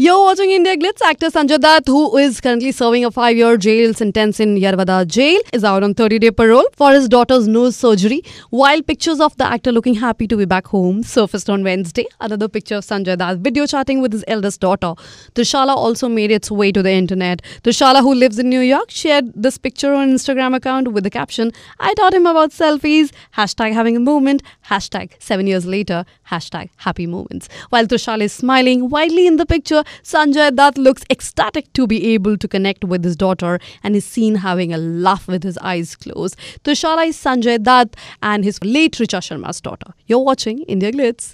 You're watching India Glitz. Actor Sanjay Dutt, who is currently serving a 5-year jail sentence in Yerwada Jail, is out on 30-day parole for his daughter's nose surgery. While pictures of the actor looking happy to be back home surfaced on Wednesday, another picture of Sanjay Dutt video chatting with his eldest daughter, Trishala, also made its way to the internet. Trishala, who lives in New York, shared this picture on Instagram account with the caption, "I taught him about selfies, # having a moment, # 7 years later, # happy moments." While Trishala is smiling widely in the picture, Sanjay Dutt looks ecstatic to be able to connect with his daughter and is seen having a laugh with his eyes closed. Trishala is Sanjay Dutt and his late Richa Sharma's daughter. You're watching India Glitz.